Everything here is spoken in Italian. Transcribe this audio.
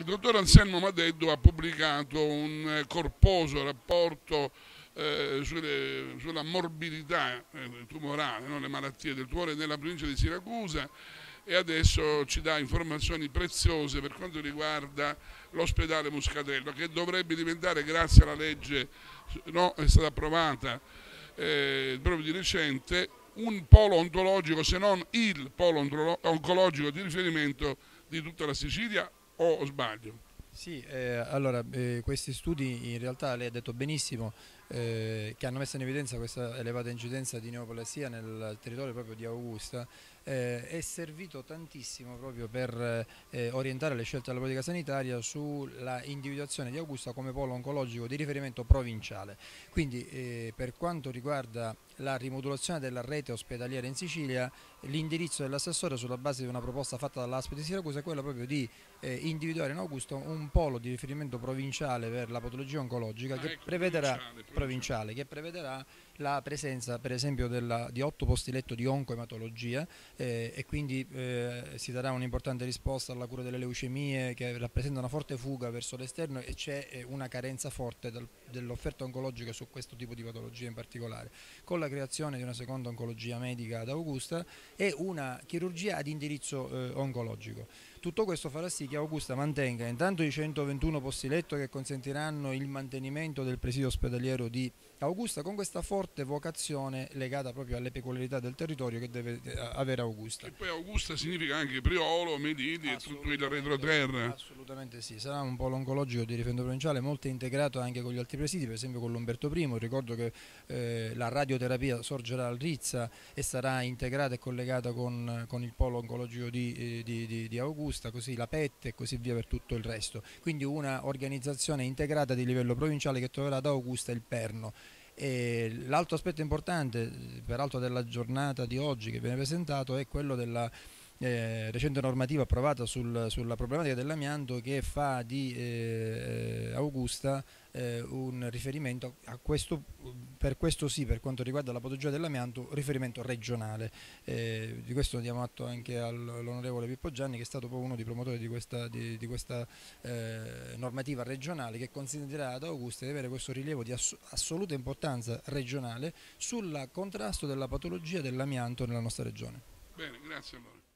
Il dottor Anselmo Madeddo ha pubblicato un corposo rapporto sulla morbidità tumorale, no? Le malattie del tumore nella provincia di Siracusa, e adesso ci dà informazioni preziose per quanto riguarda l'ospedale Muscatello, che dovrebbe diventare, grazie alla legge, no, è stata approvata proprio di recente, un polo oncologico, se non il polo oncologico di riferimento di tutta la Sicilia, o sbaglio? Sì, allora questi studi, in realtà lei ha detto benissimo, che hanno messo in evidenza questa elevata incidenza di neoplasia nel territorio proprio di Augusta, è servito tantissimo proprio per orientare le scelte della politica sanitaria sulla individuazione di Augusta come polo oncologico di riferimento provinciale. Quindi per quanto riguarda la rimodulazione della rete ospedaliera in Sicilia, l'indirizzo dell'assessore sulla base di una proposta fatta dall'ASP di Siracusa è quello proprio di individuare in Augusta un polo di riferimento provinciale per la patologia oncologica, che prevederà la presenza per esempio di 8 posti letto di oncoematologia, e quindi si darà un'importante risposta alla cura delle leucemie, che rappresenta una forte fuga verso l'esterno, e c'è una carenza forte dell'offerta oncologica su questo tipo di patologia in particolare, con la creazione di una seconda oncologia medica ad Augusta e una chirurgia ad indirizzo oncologico. Tutto questo farà sì che Augusta mantenga intanto i 121 posti letto che consentiranno il mantenimento del presidio ospedaliero di Augusta, con questa forte vocazione legata proprio alle peculiarità del territorio che deve avere Augusta. E poi Augusta significa anche Priolo, Medini e tutto il retroterra. Assolutamente sì, sarà un polo oncologico di riferimento provinciale molto integrato anche con gli altri presidi, per esempio con l'Umberto I. Ricordo che la radioterapia sorgerà al Rizza e sarà integrata e collegata con il polo oncologico di Augusta, così la PET e così via per tutto il resto. Quindi una organizzazione integrata di livello provinciale che troverà ad Augusta il perno. L'altro aspetto importante, peraltro della giornata di oggi che viene presentato, è quello della recente normativa approvata sulla problematica dell'amianto, che fa di Augusta un riferimento a questo, per quanto riguarda la patologia dell'amianto, riferimento regionale. Di questo diamo atto anche all'onorevole Pippo Gianni, che è stato proprio uno dei promotori di questa normativa regionale, che consentirà ad Augusta di avere questo rilievo di assoluta importanza regionale sul contrasto della patologia dell'amianto nella nostra regione. Bene, grazie allora.